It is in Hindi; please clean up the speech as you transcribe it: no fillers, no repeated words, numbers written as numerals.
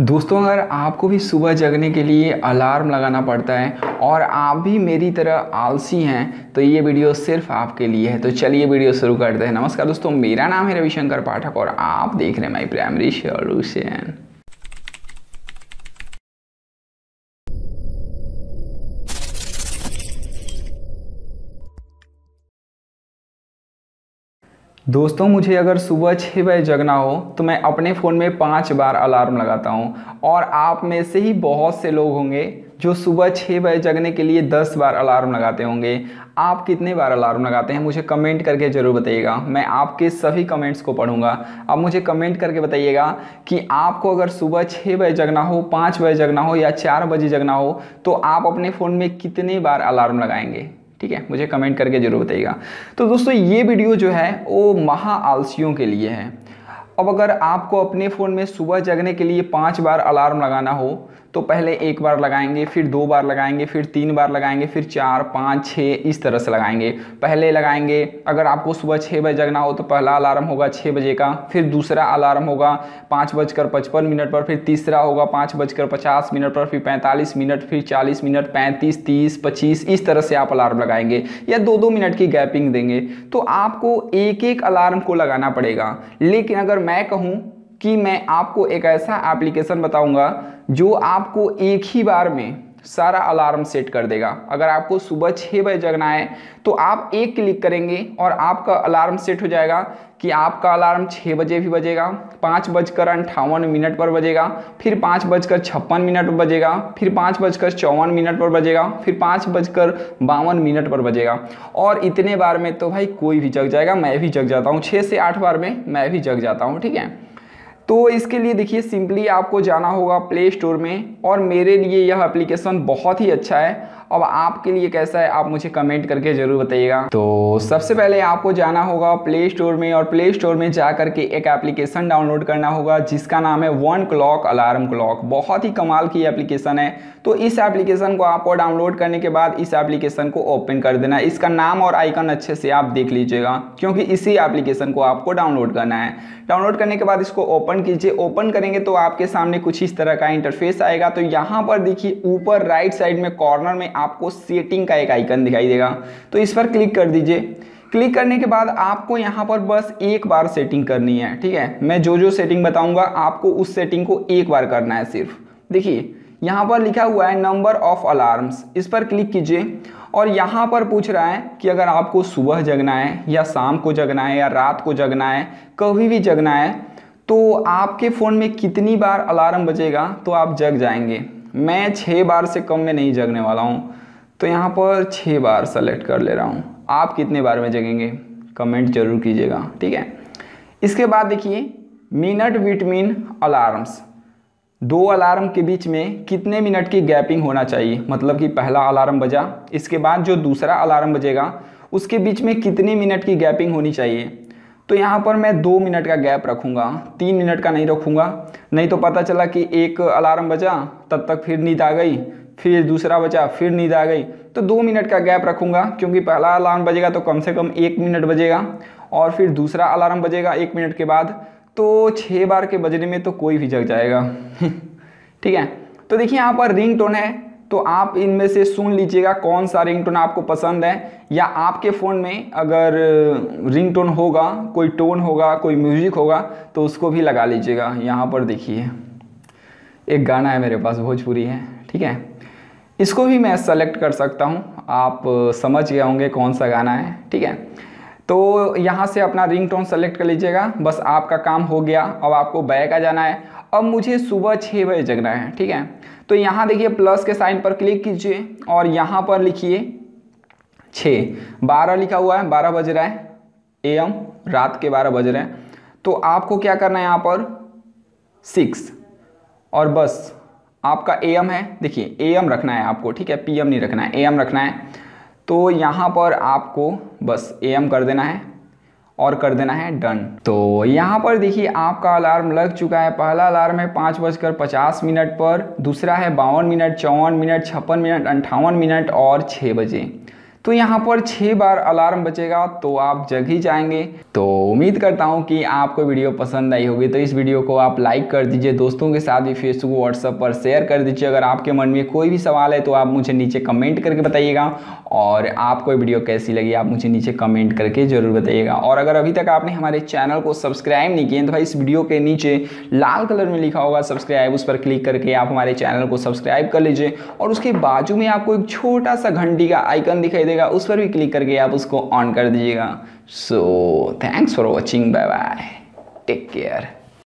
दोस्तों, अगर आपको भी सुबह जगने के लिए अलार्म लगाना पड़ता है और आप भी मेरी तरह आलसी हैं तो ये वीडियो सिर्फ आपके लिए है। तो चलिए वीडियो शुरू करते हैं। नमस्कार दोस्तों, मेरा नाम है रविशंकर पाठक और आप देख रहे हैं माय प्राइमरी सॉल्यूशन। दोस्तों, मुझे अगर सुबह 6 बजे जगना हो तो मैं अपने फ़ोन में 5 बार अलार्म लगाता हूँ और आप में से ही बहुत से लोग होंगे जो सुबह 6 बजे जगने के लिए 10 बार अलार्म लगाते होंगे। आप कितने बार अलार्म लगाते हैं मुझे कमेंट करके ज़रूर बताइएगा। मैं आपके सभी कमेंट्स को पढ़ूंगा। आप मुझे कमेंट करके बताइएगा कि आपको अगर सुबह 6 बजे जगना हो, 5 बजे जगना हो या 4 बजे जगना हो तो आप अपने फ़ोन में कितने बार अलार्म लगाएंगे। ठीक है, मुझे कमेंट करके जरूर बताइएगा। तो दोस्तों, ये वीडियो जो है वो महा आलसियों के लिए है। अब अगर आपको अपने फ़ोन में सुबह जगने के लिए 5 बार अलार्म लगाना हो तो पहले 1 बार लगाएंगे, फिर 2 बार लगाएंगे, फिर 3 बार लगाएंगे, फिर 4, 5, 6 इस तरह से लगाएंगे। पहले लगाएंगे, अगर आपको सुबह 6 बजे जगना हो तो पहला अलार्म होगा 6 बजे का, फिर दूसरा अलार्म होगा 5:55 पर, फिर तीसरा होगा 5:50 पर, फिर 45 मिनट, फिर 40 मिनट, 35, 30, 25 इस तरह से आप अलार्म लगाएंगे या 2-2 मिनट की गैपिंग देंगे। तो आपको 1-1 अलार्म को लगाना पड़ेगा। लेकिन अगर मैं कहूं कि मैं आपको एक ऐसा एप्लीकेशन बताऊंगा जो आपको 1 ही बार में सारा अलार्म सेट कर देगा। अगर आपको सुबह 6 बजे जगना है तो आप 1 क्लिक करेंगे और आपका अलार्म सेट हो जाएगा कि आपका अलार्म 6 बजे भी बजेगा, 5:58 पर बजेगा, फिर 5:56 बजेगा, फिर 5:54 पर बजेगा, फिर 5:52 पर बजेगा। और इतने बार में तो भाई कोई भी जग जाएगा, मैं भी जग जाता हूँ। 6 से 8 बार में मैं भी जग जाता हूँ। ठीक है, तो इसके लिए देखिए सिंपली आपको जाना होगा प्ले स्टोर में और मेरे लिए यह एप्लीकेशन बहुत ही अच्छा है। अब आपके लिए कैसा है आप मुझे कमेंट करके ज़रूर बताइएगा। तो सबसे पहले आपको जाना होगा प्ले स्टोर में और प्ले स्टोर में जा करके एक एप्लीकेशन डाउनलोड करना होगा जिसका नाम है 1 Clock अलार्म क्लॉक। बहुत ही कमाल की एप्लीकेशन है। तो इस एप्लीकेशन को आपको डाउनलोड करने के बाद इस एप्लीकेशन को ओपन कर देना। इसका नाम और आइकन अच्छे से आप देख लीजिएगा क्योंकि इसी एप्लीकेशन को आपको डाउनलोड करना है। डाउनलोड करने के बाद इसको ओपन कीजिए। ओपन करेंगे तो आपके सामने कुछ इस तरह का इंटरफेस आएगा। तो यहाँ पर देखिए ऊपर राइट साइड में कॉर्नर में आपको सेटिंग का एक आइकन दिखाई देगा। तो इस पर क्लिक कर दीजिए। क्लिक करने के बाद आपको यहाँ पर बस 1 बार सेटिंग करनी है। ठीक है, मैं जो सेटिंग बताऊंगा आपको उस सेटिंग को 1 बार करना है सिर्फ। देखिए यहाँ पर लिखा हुआ है नंबर ऑफ अलार्म्स, इस पर क्लिक कीजिए और यहाँ पर पूछ रहा है कि अगर आपको सुबह जगना है या शाम को जगना है या रात को जगना है, कभी भी जगना है तो आपके फ़ोन में कितनी बार अलार्म बजेगा तो आप जग जाएंगे। मैं 6 बार से कम में नहीं जगने वाला हूँ तो यहाँ पर 6 बार सेलेक्ट कर ले रहा हूँ। आप कितने बार में जगेंगे कमेंट जरूर कीजिएगा। ठीक है, इसके बाद देखिए मिनट बिटवीन अलार्म्स, 2 अलार्म के बीच में कितने मिनट की गैपिंग होना चाहिए। मतलब कि पहला अलार्म बजा, इसके बाद जो दूसरा अलार्म बजेगा उसके बीच में कितने मिनट की गैपिंग होनी चाहिए। तो यहाँ पर मैं 2 मिनट का गैप रखूँगा, 3 मिनट का नहीं रखूँगा। नहीं तो पता चला कि 1 अलार्म बजा, तब तक फिर नींद आ गई, फिर दूसरा बजा, फिर नींद आ गई। तो 2 मिनट का गैप रखूँगा क्योंकि पहला अलार्म बजेगा तो कम से कम 1 मिनट बजेगा और फिर दूसरा अलार्म बजेगा 1 मिनट के बाद। तो 6 बार के बजने में तो कोई भी जग जाएगा। ठीक है, तो देखिए यहाँ पर रिंगटोन है तो आप इनमें से सुन लीजिएगा कौन सा रिंगटोन आपको पसंद है। या आपके फ़ोन में अगर रिंगटोन होगा, कोई टोन होगा, कोई म्यूजिक होगा तो उसको भी लगा लीजिएगा। यहाँ पर देखिए एक गाना है मेरे पास, भोजपुरी है। ठीक है, इसको भी मैं सेलेक्ट कर सकता हूँ। आप समझ गए होंगे कौन सा गाना है। ठीक है, तो यहाँ से अपना रिंगटोन सेलेक्ट कर लीजिएगा। बस आपका काम हो गया। अब आपको बैक आ जाना है। अब मुझे सुबह 6 बजे जगना है। ठीक है, तो यहाँ देखिए प्लस के साइन पर क्लिक कीजिए और यहाँ पर लिखिए 6:12 लिखा हुआ है, 12 बज रहा है AM, रात के 12 बज रहे हैं। तो आपको क्या करना है यहाँ पर 6 और बस आपका AM है। देखिए AM रखना है आपको। ठीक है, PM नहीं रखना है, AM रखना है। तो यहाँ पर आपको बस AM कर देना है और कर देना है डन। तो यहाँ पर देखिए आपका अलार्म लग चुका है। पहला अलार्म है 5:50 पर, दूसरा है 52 मिनट, 54 मिनट, 56 मिनट, 58 मिनट और 6 बजे। तो यहाँ पर 6 बार अलार्म बचेगा तो आप जग ही जाएंगे। तो उम्मीद करता हूँ कि आपको वीडियो पसंद आई होगी। तो इस वीडियो को आप लाइक कर दीजिए, दोस्तों के साथ भी फेसबुक व्हाट्सएप पर शेयर कर दीजिए। अगर आपके मन में कोई भी सवाल है तो आप मुझे नीचे कमेंट करके बताइएगा, और आपको वीडियो कैसी लगी आप मुझे नीचे कमेंट करके ज़रूर बताइएगा। और अगर अभी तक आपने हमारे चैनल को सब्सक्राइब नहीं किया तो भाई इस वीडियो के नीचे लाल कलर में लिखा होगा सब्सक्राइब, उस पर क्लिक करके आप हमारे चैनल को सब्सक्राइब कर लीजिए। और उसके बाजू में आपको एक छोटा सा घंटी का आइकन दिखाई देगा, उस पर भी क्लिक करके आप उसको ऑन कर दीजिएगा। So thanks for watching, bye bye, take care.